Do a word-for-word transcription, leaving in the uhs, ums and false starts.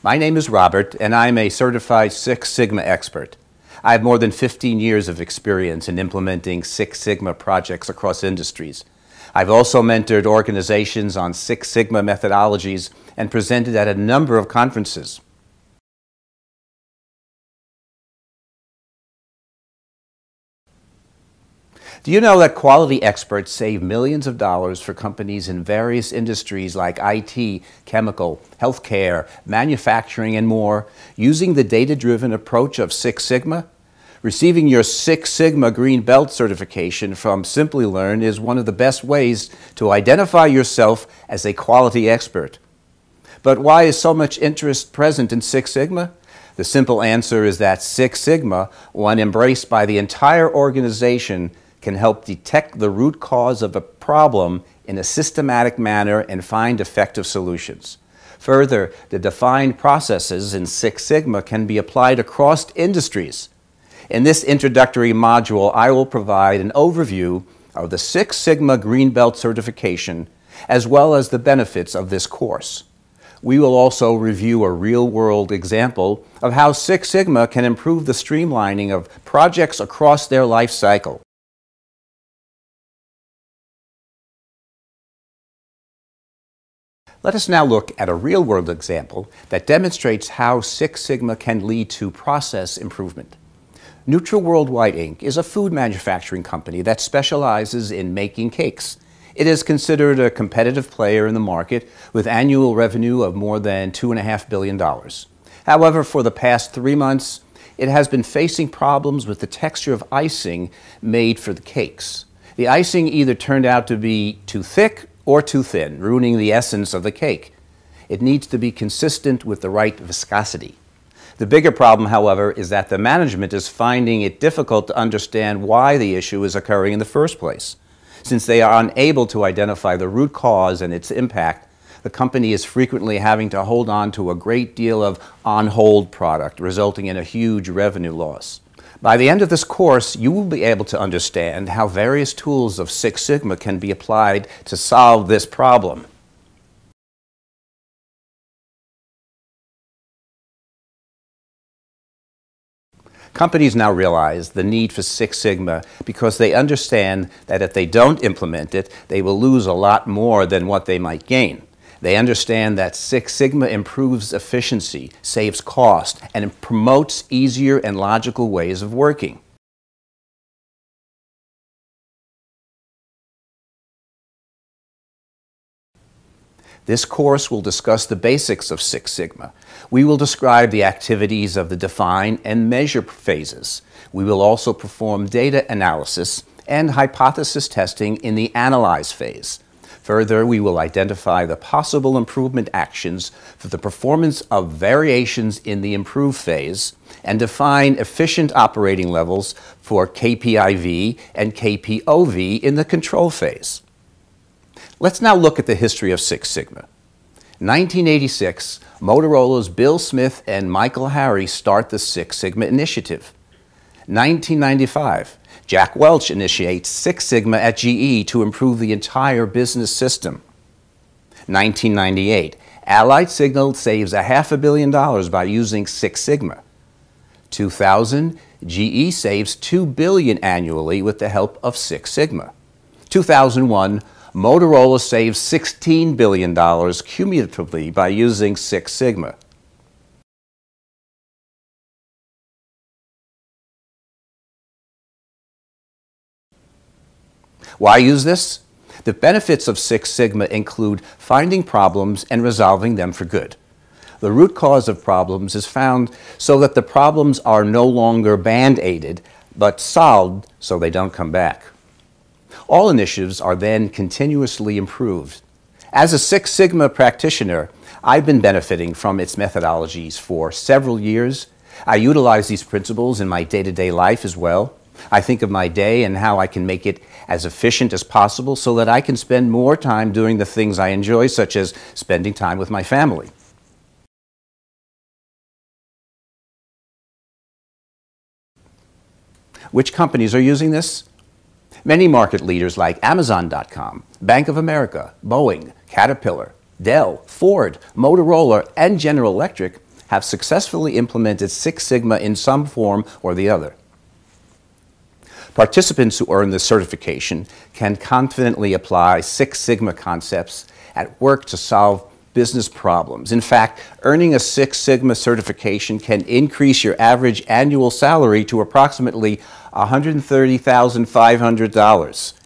My name is Robert, and I'm a certified Six Sigma expert. I have more than fifteen years of experience in implementing Six Sigma projects across industries. I've also mentored organizations on Six Sigma methodologies and presented at a number of conferences. Do you know that quality experts save millions of dollars for companies in various industries like I T, chemical, healthcare, manufacturing, and more, using the data-driven approach of Six Sigma? Receiving your Six Sigma Green Belt certification from Simply Learn is one of the best ways to identify yourself as a quality expert. But why is so much interest present in Six Sigma? The simple answer is that Six Sigma, when embraced by the entire organization, can help detect the root cause of a problem in a systematic manner and find effective solutions. Further, the defined processes in Six Sigma can be applied across industries. In this introductory module, I will provide an overview of the Six Sigma Green Belt certification, as well as the benefits of this course. We will also review a real-world example of how Six Sigma can improve the streamlining of projects across their life cycle. Let us now look at a real-world example that demonstrates how Six Sigma can lead to process improvement. NutriWorldwide, Incorporated is a food manufacturing company that specializes in making cakes. It is considered a competitive player in the market with annual revenue of more than two point five billion dollars. However, for the past three months, it has been facing problems with the texture of icing made for the cakes. The icing either turned out to be too thick or too thin, ruining the essence of the cake. It needs to be consistent with the right viscosity. The bigger problem, however, is that the management is finding it difficult to understand why the issue is occurring in the first place. Since they are unable to identify the root cause and its impact, the company is frequently having to hold on to a great deal of on-hold product, resulting in a huge revenue loss. By the end of this course, you will be able to understand how various tools of Six Sigma can be applied to solve this problem. Companies now realize the need for Six Sigma because they understand that if they don't implement it, they will lose a lot more than what they might gain. They understand that Six Sigma improves efficiency, saves cost, and promotes easier and logical ways of working. This course will discuss the basics of Six Sigma. We will describe the activities of the define and measure phases. We will also perform data analysis and hypothesis testing in the analyze phase. Further, we will identify the possible improvement actions for the performance of variations in the improve phase and define efficient operating levels for K P I V and K P O V in the control phase. Let's now look at the history of Six Sigma. nineteen eighty-six, Motorola's Bill Smith and Michael Harry start the Six Sigma initiative. nineteen ninety-five, Jack Welch initiates Six Sigma at G E to improve the entire business system. nineteen ninety-eight, Allied Signal saves a half a billion dollars by using Six Sigma. two thousand, G E saves two billion dollars annually with the help of Six Sigma. two thousand one, Motorola saves sixteen billion dollars cumulatively by using Six Sigma. Why use this? The benefits of Six Sigma include finding problems and resolving them for good. The root cause of problems is found so that the problems are no longer band-aided, but solved so they don't come back. All initiatives are then continuously improved. As a Six Sigma practitioner, I've been benefiting from its methodologies for several years. I utilize these principles in my day-to-day life as well. I think of my day and how I can make it as efficient as possible so that I can spend more time doing the things I enjoy, such as spending time with my family. Which companies are using this? Many market leaders like Amazon dot com, Bank of America, Boeing, Caterpillar, Dell, Ford, Motorola, and General Electric have successfully implemented Six Sigma in some form or the other. Participants who earn this certification can confidently apply Six Sigma concepts at work to solve business problems. In fact, earning a Six Sigma certification can increase your average annual salary to approximately one hundred thirty thousand five hundred dollars.